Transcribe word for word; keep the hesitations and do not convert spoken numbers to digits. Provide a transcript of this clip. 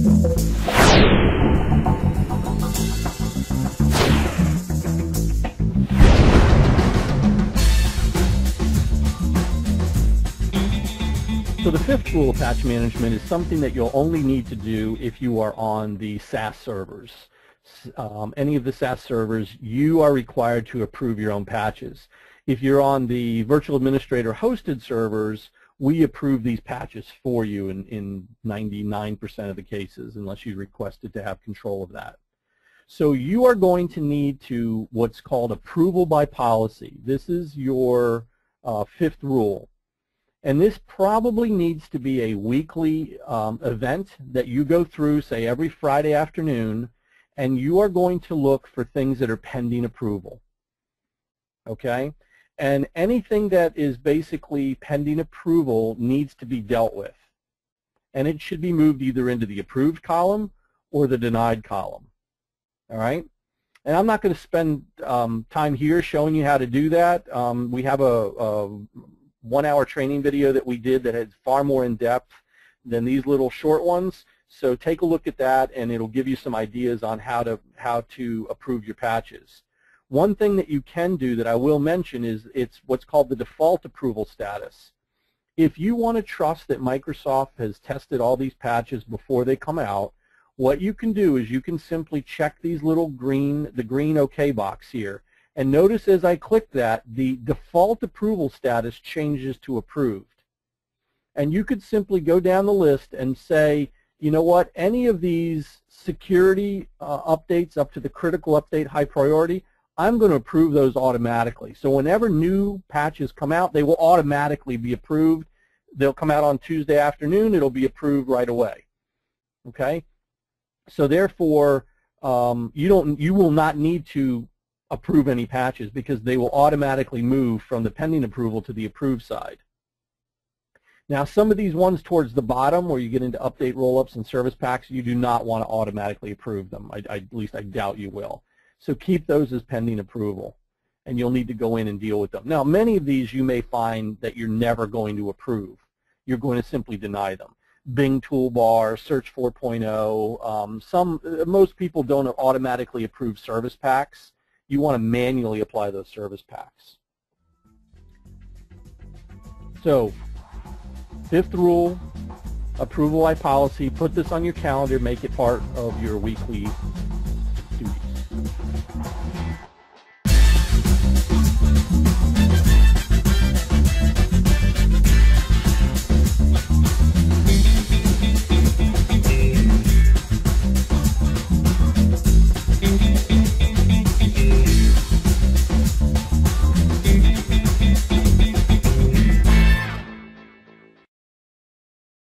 So the fifth rule of patch management is something that you'll only need to do if you are on the SaaS servers. Um, any of the SaaS servers, you are required to approve your own patches. If you're on the virtual administrator hosted servers, we approve these patches for you in ninety-nine percent of the cases, unless you requested to have control of that. So you are going to need to what's called approval by policy. This is your uh, fifth rule. And this probably needs to be a weekly um, event that you go through, say, every Friday afternoon, and you are going to look for things that are pending approval, okay? And anything that is basically pending approval needs to be dealt with. And it should be moved either into the approved column or the denied column, all right? And I'm not going to spend um, time here showing you how to do that. Um, we have a... a one-hour training video that we did that is far more in-depth than these little short ones. So take a look at that, and it'll give you some ideas on how to how to approve your patches. One thing that you can do that I will mention is it's what's called the default approval status. If you want to trust that Microsoft has tested all these patches before they come out, what you can do is you can simply check these little green, the green OK box here. And notice as I click that, the default approval status changes to approved. And you could simply go down the list and say, you know what, any of these security uh, updates up to the critical update high priority, I'm going to approve those automatically. So whenever new patches come out, they will automatically be approved. They'll come out on Tuesday afternoon. It'll be approved right away. Okay? So therefore, um, you don't, you will not need to approve any patches because they will automatically move from the pending approval to the approved side. Now some of these ones towards the bottom where you get into update roll-ups and service packs, you do not want to automatically approve them. I, I, at least I doubt you will. So keep those as pending approval, and you'll need to go in and deal with them. Now many of these you may find that you're never going to approve. You're going to simply deny them. Bing Toolbar, Search four point oh, um, some, most people don't automatically approve service packs. You want to manually apply those service packs. So, fifth rule, approval by policy. Put this on your calendar, make it part of your weekly